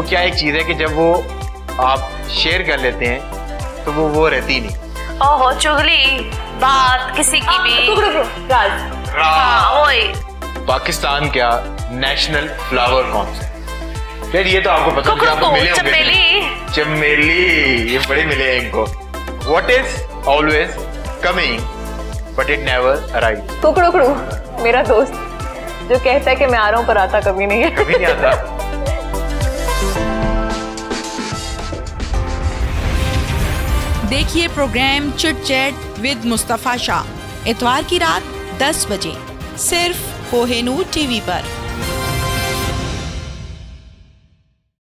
वो क्या एक चीज़ है कि जब वो आप शेयर कर लेते हैं तो वो रहती नहीं। ओहो चुगली बात किसी की भी राज। पाकिस्तान क्या नेशनल फ्लावर कौन सा? फिर ये तो आपको पता है, आपको मिले होंगे चमेली, ये बड़े मिले हैं इनको। What is always coming but it never arrives? कुकड़ू मेरा दोस्त जो कहता है कि मैं आ रहा हूँ पर आता कभी नहीं है, कभी नहीं आता। देखिए programme chit chat with Mustafa Shah इतवार की रात 10 बजे सिर्फ कोहिनूर टीवी पर।